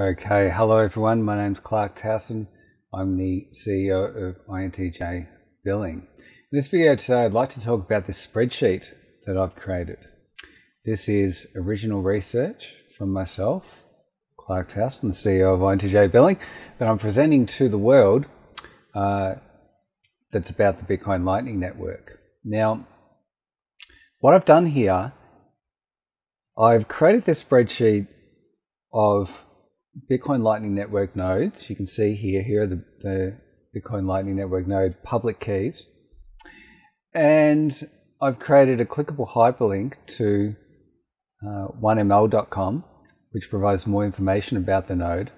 Okay, hello everyone, my name's Clark Towson. I'm the CEO of INTJ Billing. In this video today, I'd like to talk about this spreadsheet that I've created. This is original research from myself, Clark Towson, the CEO of INTJ Billing, that I'm presenting to the world that's about the Bitcoin Lightning Network. Now, what I've done here, I've created this spreadsheet of Bitcoin Lightning Network nodes. You can see here are the Bitcoin Lightning Network node public keys. And I've created a clickable hyperlink to 1ml.com, which provides more information about the node.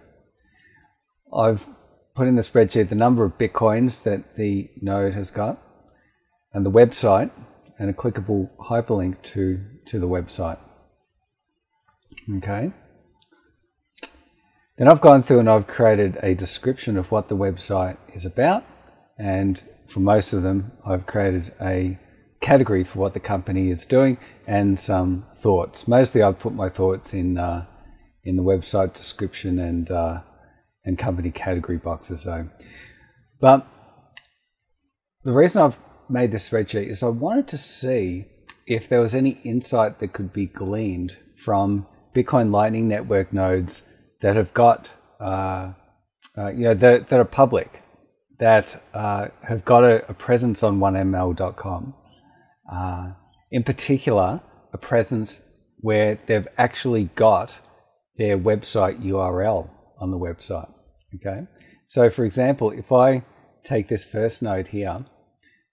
I've put in the spreadsheet the number of Bitcoins that the node has got and the website and a clickable hyperlink to the website. Okay. Then I've gone through and I've created a description of what the website is about, and for most of them I've created a category for what the company is doing and some thoughts. Mostly I've put my thoughts in the website description and company category boxes though. But the reason I've made this spreadsheet is I wanted to see if there was any insight that could be gleaned from Bitcoin Lightning Network nodes that have got, that are public, that have got a presence on 1ml.com. In particular, a presence where they've actually got their website URL on the website, okay? So for example, if I take this first node here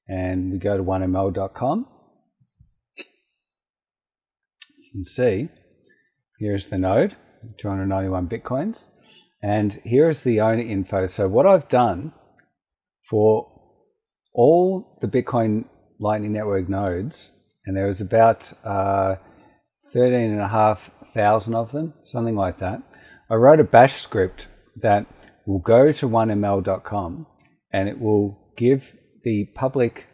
and we go to 1ml.com, you can see, here's the node. 291 Bitcoins, and here is the owner info. So what I've done for all the Bitcoin Lightning Network nodes, and there was about 13,500 of them, something like that, I wrote a bash script that will go to 1ml.com and it will give the public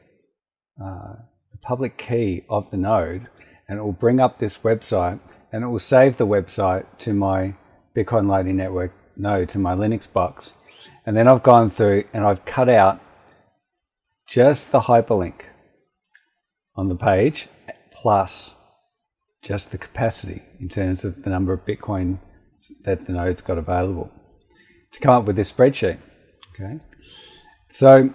key of the node, and it will bring up this website, and it will save the website to my Bitcoin Lightning Network node, to my Linux box. And then I've gone through and I've cut out just the hyperlink on the page, plus just the capacity in terms of the number of Bitcoin that the node's got available to come up with this spreadsheet. Okay, so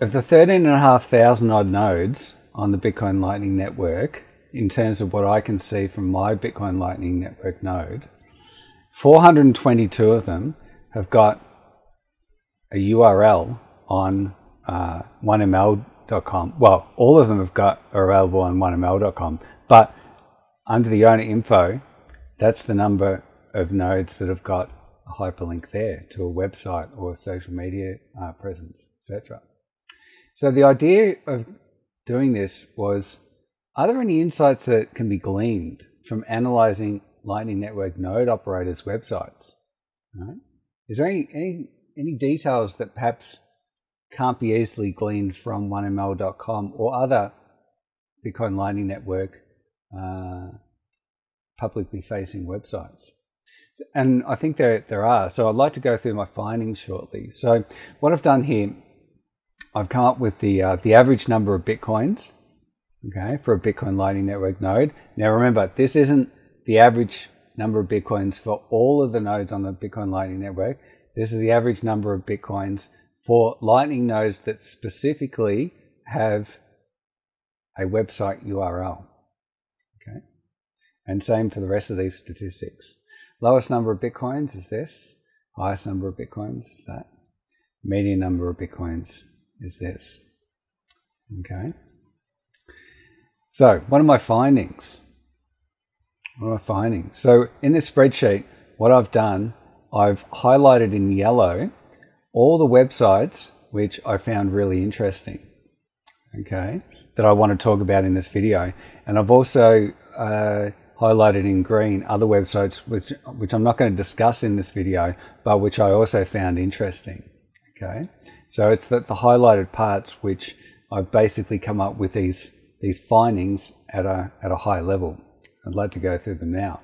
of the 13,500 odd nodes on the Bitcoin Lightning Network, in terms of what I can see from my Bitcoin Lightning Network node, 422 of them have got a URL on 1ml.com. Well, all of them are available on 1ml.com, but under the owner info, that's the number of nodes that have got a hyperlink there to a website or social media presence, etc. So the idea of doing this was, are there any insights that can be gleaned from analyzing Lightning Network node operators' websites? Right? Is there any details that perhaps can't be easily gleaned from 1ml.com or other Bitcoin Lightning Network publicly facing websites? And I think there are. So I'd like to go through my findings shortly. So what I've done here, I've come up with the average number of Bitcoins, okay, for a Bitcoin Lightning Network node. Now remember, this isn't the average number of Bitcoins for all of the nodes on the Bitcoin Lightning Network. This is the average number of Bitcoins for Lightning nodes that specifically have a website URL. Okay, and same for the rest of these statistics. Lowest number of Bitcoins is this. Highest number of Bitcoins is that. Median number of Bitcoins is this. Okay. So what are my findings? So in this spreadsheet, what I've done, I've highlighted in yellow all the websites which I found really interesting, okay, that I want to talk about in this video. And I've also highlighted in green other websites which I'm not going to discuss in this video, but which I also found interesting, okay. So it's that the highlighted parts which I've basically come up with these findings at a high level. I'd like to go through them now.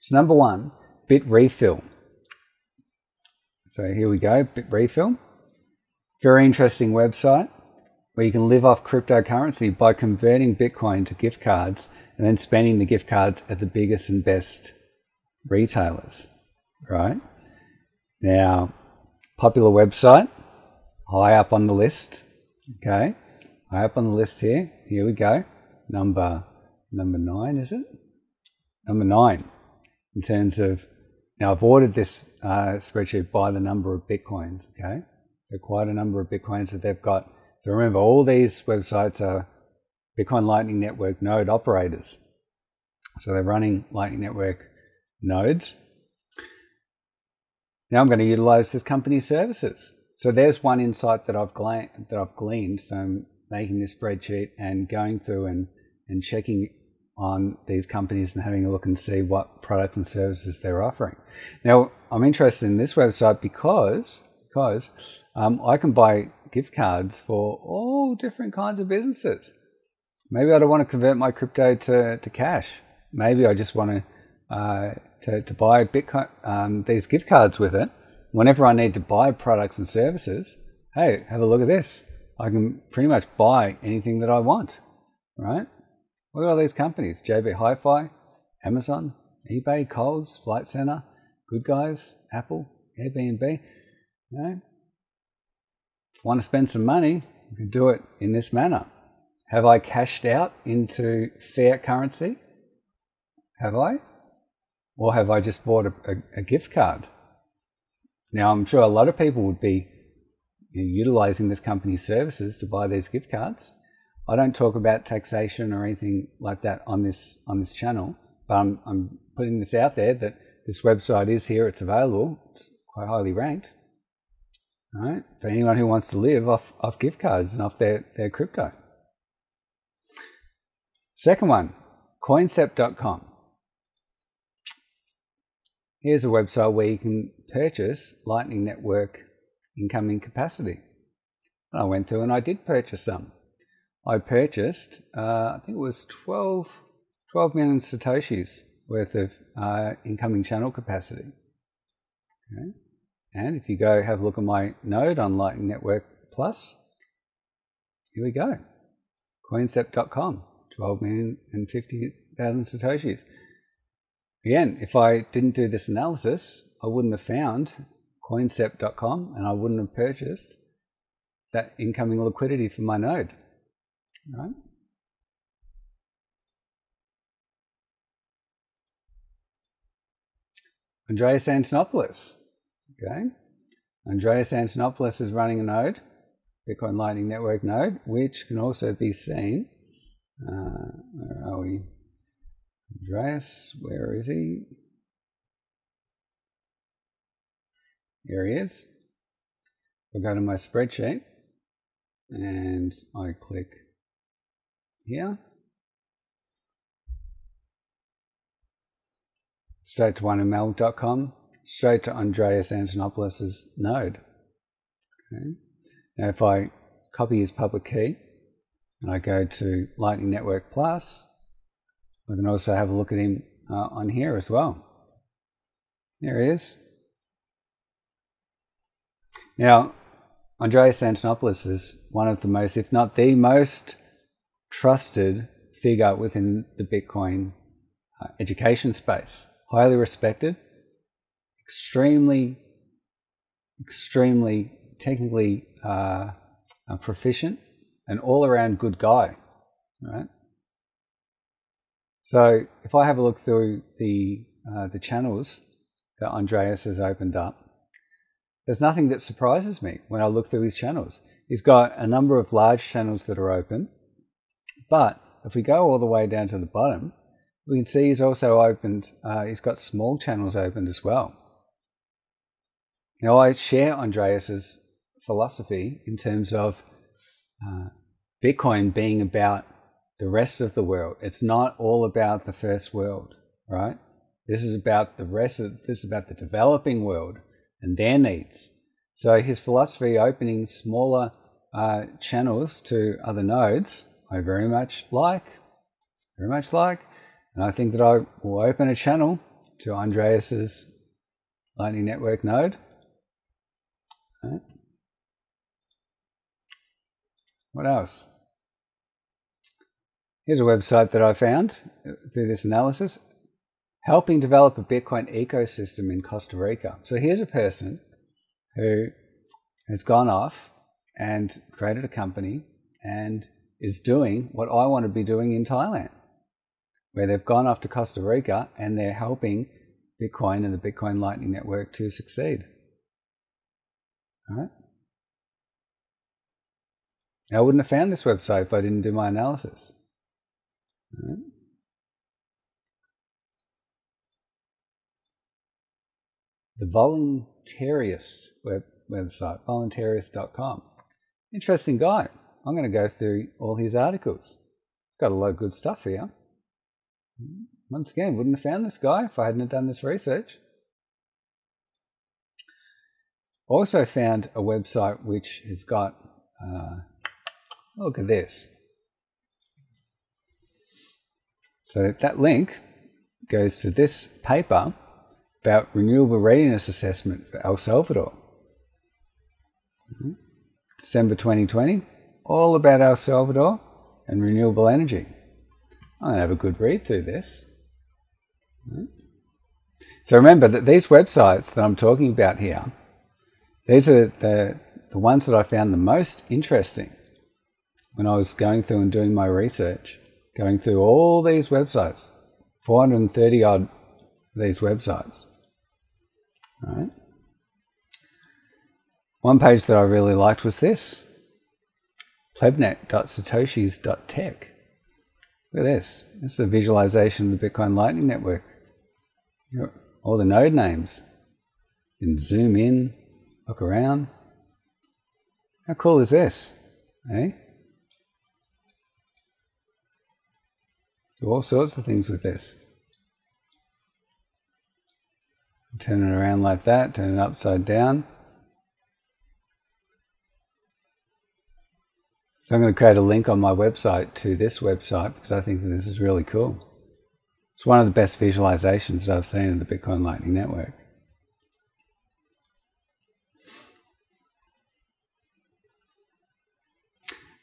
So number one, BitRefill. So here we go, BitRefill. Very interesting website where you can live off cryptocurrency by converting Bitcoin to gift cards and then spending the gift cards at the biggest and best retailers, right? Now, popular website, high up on the list, okay? High up on the list here. Here we go. Number nine, is it? Number nine in terms of, now I've ordered this spreadsheet by the number of Bitcoins, okay? So quite a number of Bitcoins that they've got. So remember, all these websites are Bitcoin Lightning Network node operators. So they're running Lightning Network nodes. Now I'm going to utilize this company's services. So there's one insight that I've gleaned from making this spreadsheet and going through and checking on these companies and having a look and see what products and services they're offering. Now, I'm interested in this website because I can buy gift cards for all different kinds of businesses. Maybe I don't want to convert my crypto to cash. Maybe I just want to buy Bitcoin, these gift cards with it. Whenever I need to buy products and services, hey, have a look at this. I can pretty much buy anything that I want, right? Look at all these companies, JB Hi-Fi, Amazon, eBay, Coles, Flight Centre, Good Guys, Apple, Airbnb. You know, if you want to spend some money, you can do it in this manner. Have I cashed out into fiat currency? Have I? Or have I just bought a gift card? Now, I'm sure a lot of people would be utilising this company's services to buy these gift cards. I don't talk about taxation or anything like that on this channel, but I'm putting this out there that this website is here, it's available, it's quite highly ranked. All right, for anyone who wants to live off gift cards and off their crypto. Second one, Coincept.com. Here's a website where you can purchase Lightning Network incoming capacity. And I went through and I did purchase some. I purchased, I think it was 12 million Satoshis worth of incoming channel capacity. Okay. And if you go have a look at my node on Lightning Network Plus, here we go. Coincept.com, 12,050,000 Satoshis. Again, if I didn't do this analysis, I wouldn't have found Coincept.com and I wouldn't have purchased that incoming liquidity for my node. Right. Andreas Antonopoulos. Okay. Andreas Antonopoulos is running a node, Bitcoin Lightning Network node, which can also be seen. Where are we? Andreas, where is he? Here he is. I'll go to my spreadsheet and I click here, straight to 1ml.com, straight to Andreas Antonopoulos' node. Okay. Now if I copy his public key and I go to Lightning Network Plus, I can also have a look at him on here as well. There he is. Now, Andreas Antonopoulos is one of the most, if not the most, trusted figure within the Bitcoin education space. Highly respected, extremely technically proficient, and all-around good guy, right? So if I have a look through the channels that Andreas has opened up, there's nothing that surprises me when I look through his channels. He's got a number of large channels that are open, but if we go all the way down to the bottom, we can see he's also opened, he's got small channels opened as well. Now I share Andreas's philosophy in terms of Bitcoin being about the rest of the world. It's not all about the first world, right? This is about the rest of, this is about the developing world and their needs. So his philosophy opening smaller channels to other nodes, I very much like, and I think that I will open a channel to Andreas's Lightning Network node. Okay. What else? Here's a website that I found through this analysis. Helping develop a Bitcoin ecosystem in Costa Rica. So here's a person who has gone off and created a company and is doing what I want to be doing in Thailand, where they've gone off to Costa Rica and they're helping Bitcoin and the Bitcoin Lightning Network to succeed. All right. I wouldn't have found this website if I didn't do my analysis. All right. The Voluntarist website, voluntarist.com. Interesting guy. I'm going to go through all his articles. He's got a lot of good stuff here. Once again, wouldn't have found this guy if I hadn't done this research. Also found a website which has got, look at this. So that link goes to this paper about renewable readiness assessment for El Salvador. December 2020, all about El Salvador and renewable energy. I'm going to have a good read through this. So remember that these websites that I'm talking about here, these are the ones that I found the most interesting when I was going through and doing my research, going through all these websites, 430 odd these websites. All right. One page that I really liked was this, plebnet.satoshis.tech. Look at this. This is a visualization of the Bitcoin Lightning Network. All the node names. You can zoom in, look around. How cool is this? Eh? Do all sorts of things with this. Turn it around like that, turn it upside down. So I'm going to create a link on my website to this website because I think that this is really cool. It's one of the best visualizations that I've seen in the Bitcoin Lightning Network.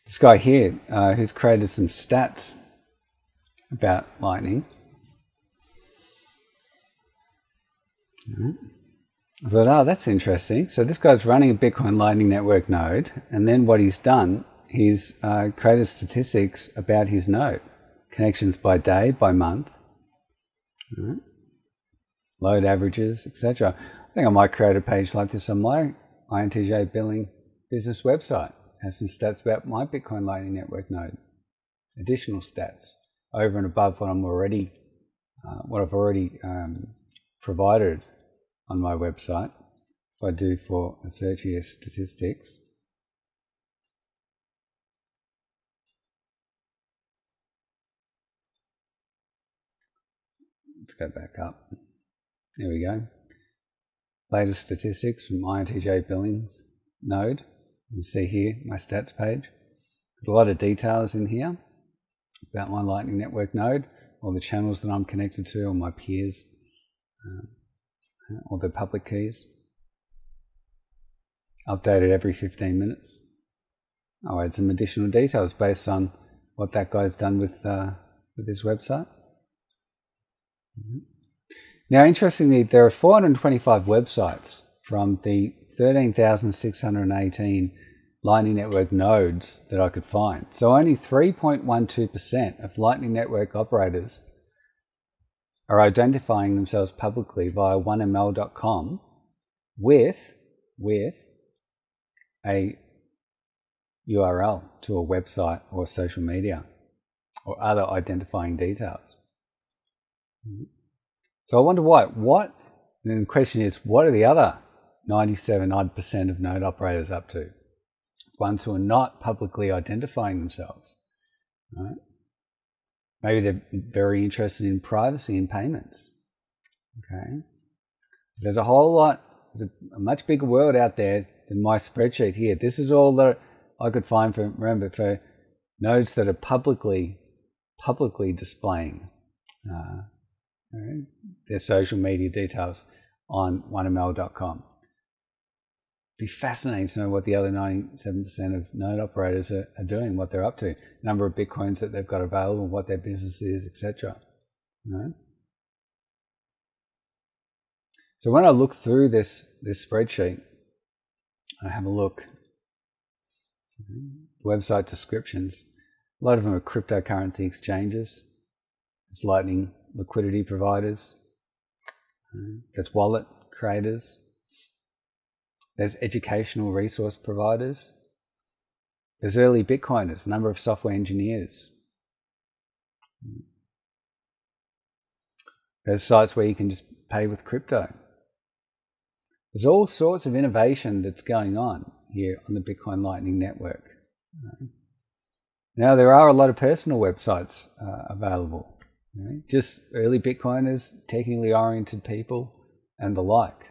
This guy here who's created some stats about Lightning. I thought, oh, that's interesting. So this guy's running a Bitcoin Lightning Network node, and then what he's done, he's created statistics about his node. Connections by day, by month, right? Load averages, etc. I think I might create a page like this on my INTJ Billing business website. Have some stats about my Bitcoin Lightning Network node. Additional stats over and above what I'm already, provided on my website. If I do for a search here, statistics. Let's go back up. There we go. Latest statistics from INTJ Billings node. You can see here my stats page. Got a lot of details in here about my Lightning Network node, all the channels that I'm connected to, all my peers. All the public keys, updated every 15 minutes. I'll add some additional details based on what that guy's done with his website. Now, interestingly, there are 425 websites from the 13,618 Lightning Network nodes that I could find. So only 3.12% of Lightning Network operators are identifying themselves publicly via 1ml.com with a URL to a website or social media or other identifying details. So I wonder why. What? And then the question is, what are the other 97% odd of node operators up to? Ones who are not publicly identifying themselves, right? Maybe they're very interested in privacy and payments. Okay. There's a whole lot, there's a much bigger world out there than my spreadsheet here. This is all that I could find for, remember, for nodes that are publicly displaying their social media details on 1ml.com. It'd be fascinating to know what the other 97% of node operators are doing, what they're up to, number of Bitcoins that they've got available, what their business is, etc. You know? So when I look through this spreadsheet, I have a look. Website descriptions. A lot of them are cryptocurrency exchanges. It's Lightning liquidity providers. That's wallet creators. There's educational resource providers. There's early Bitcoiners, a number of software engineers. There's sites where you can just pay with crypto. There's all sorts of innovation that's going on here on the Bitcoin Lightning Network. Now, there are a lot of personal websites available, just early Bitcoiners, technically oriented people, and the like.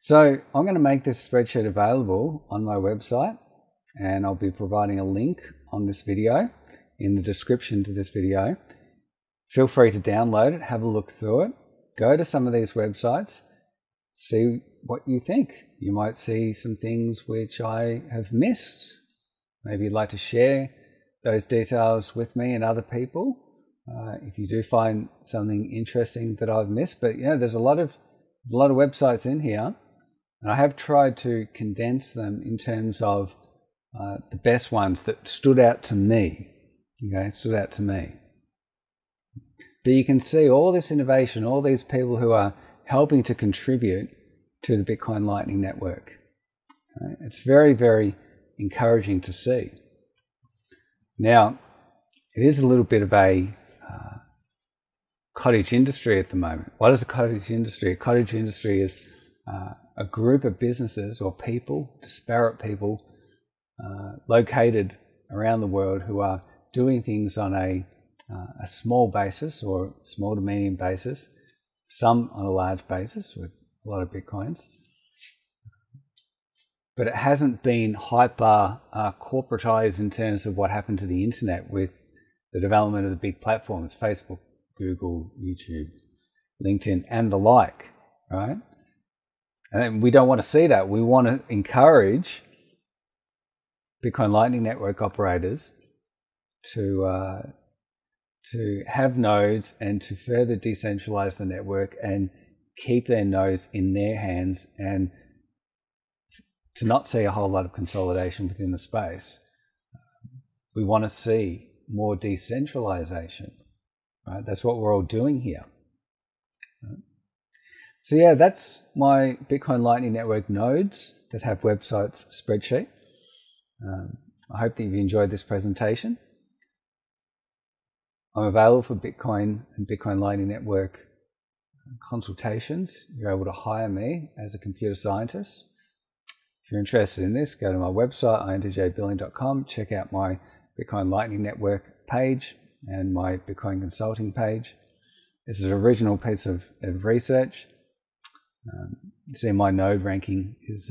So I'm going to make this spreadsheet available on my website, and I'll be providing a link on this video in the description to this video. Feel free to download it, have a look through it, go to some of these websites, see what you think. You might see some things which I have missed. Maybe you'd like to share those details with me and other people if you do find something interesting that I've missed. But yeah, there's a lot of websites in here. And I have tried to condense them in terms of the best ones that stood out to me. Okay, stood out to me. But you can see all this innovation, all these people who are helping to contribute to the Bitcoin Lightning Network. Okay, it's very, very encouraging to see. Now, it is a little bit of a cottage industry at the moment. What is a cottage industry? A cottage industry is a group of businesses or people, disparate people, located around the world who are doing things on a small basis or small to medium basis, some on a large basis with a lot of Bitcoins. But it hasn't been hyper corporatized in terms of what happened to the internet with the development of the big platforms, Facebook, Google, YouTube, LinkedIn, and the like, right? And we don't want to see that. We want to encourage Bitcoin Lightning Network operators to have nodes and to further decentralize the network and keep their nodes in their hands and to not see a whole lot of consolidation within the space. We want to see more decentralization, right? That's what we're all doing here. So yeah, that's my Bitcoin Lightning Network nodes that have websites spreadsheet. I hope that you've enjoyed this presentation. I'm available for Bitcoin and Bitcoin Lightning Network consultations. You're able to hire me as a computer scientist. If you're interested in this, go to my website, intjbilling.com, check out my Bitcoin Lightning Network page and my Bitcoin consulting page. This is an original piece of research. You see my node ranking is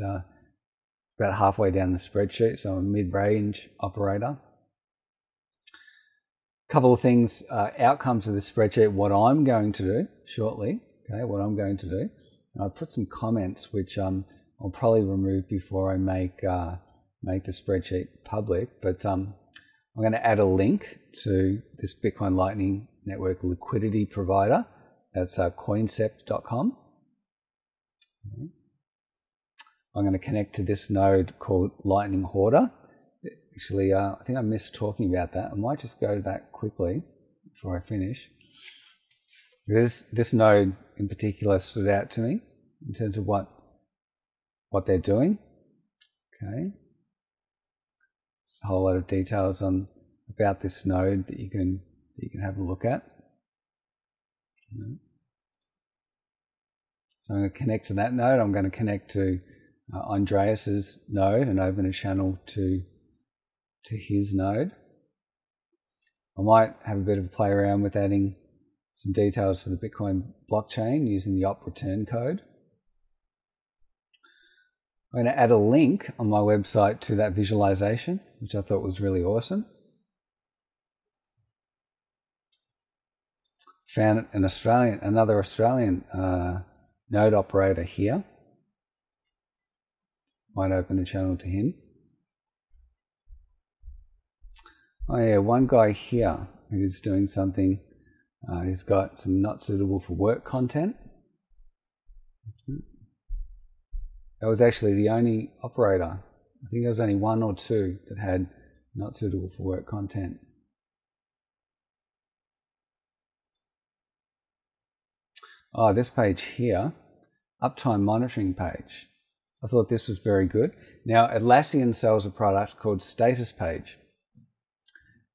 about halfway down the spreadsheet, so I'm a mid-range operator. A couple of things, outcomes of this spreadsheet, what I'm going to do shortly, okay, what I'm going to do. And I put some comments which I'll probably remove before I make the spreadsheet public, but I'm going to add a link to this Bitcoin Lightning Network liquidity provider. That's Coincept.com. I'm going to connect to this node called Lightning Hoarder. Actually, I think I missed talking about that. I might just go to that quickly before I finish. This node in particular stood out to me in terms of what they're doing. Okay. There's a whole lot of details on about this node that you can have a look at. So I'm going to connect to that node. I'm going to connect to Andreas's node and open a channel to his node. I might have a bit of a play around with adding some details to the Bitcoin blockchain using the op return code. I'm going to add a link on my website to that visualization, which I thought was really awesome. found an Australian, another Australian node operator here. Might open a channel to him. Oh yeah, one guy here who's doing something. He's got some not suitable for work content. That was actually the only operator. I think there was only one or two that had not suitable for work content. Oh, this page here, uptime monitoring page. I thought this was very good. Now, Atlassian sells a product called Status Page.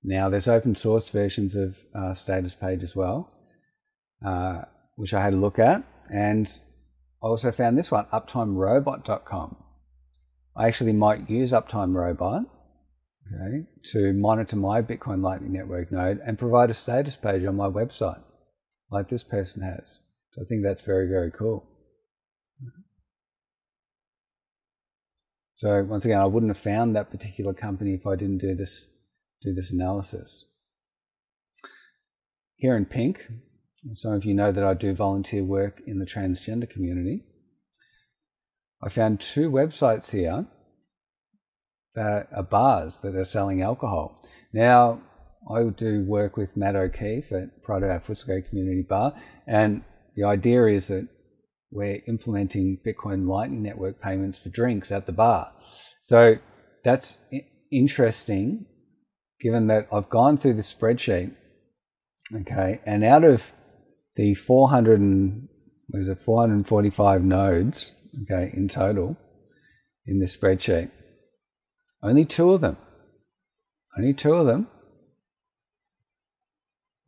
Now, there's open source versions of Status Page as well, which I had a look at, and I also found this one, UptimeRobot.com. I actually might use UptimeRobot, okay, to monitor my Bitcoin Lightning Network node and provide a status page on my website, like this person has. So I think that's very, very cool. So once again, I wouldn't have found that particular company if I didn't do this analysis. Here in pink, some of you know that I do volunteer work in the transgender community. I found two websites here that are bars that are selling alcohol. Now, I do work with Matt O'Keefe at Pride of our Footscray Community Bar, and the idea is that we're implementing Bitcoin Lightning Network payments for drinks at the bar. So that's interesting, given that I've gone through this spreadsheet, okay, and out of the 445 nodes, okay, in total in this spreadsheet, only two of them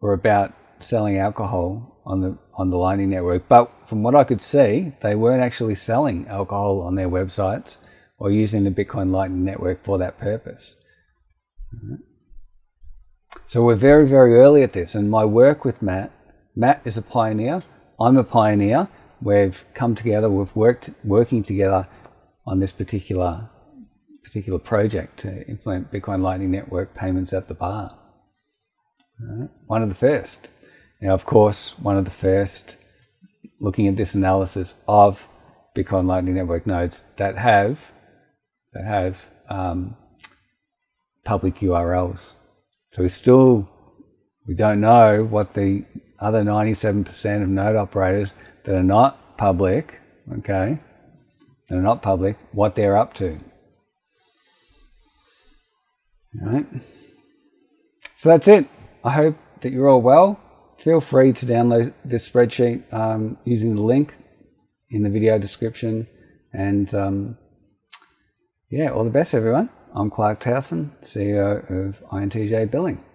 were about selling alcohol on the Lightning Network. But from what I could see, they weren't actually selling alcohol on their websites or using the Bitcoin Lightning Network for that purpose. Right. So we're very, very early at this, and my work with Matt is a pioneer, I'm a pioneer. We've come together, we've working together on this particular project to implement Bitcoin Lightning Network payments at the bar. Right. One of the first. Now, of course, one of the first looking at this analysis of Bitcoin Lightning Network nodes that have public URLs. So we don't know what the other 97% of node operators that are not public, okay, what they're up to. All right. So that's it. I hope that you're all well. Feel free to download this spreadsheet using the link in the video description. And yeah, all the best, everyone. I'm Clark Towson, CEO of INTJ Billing.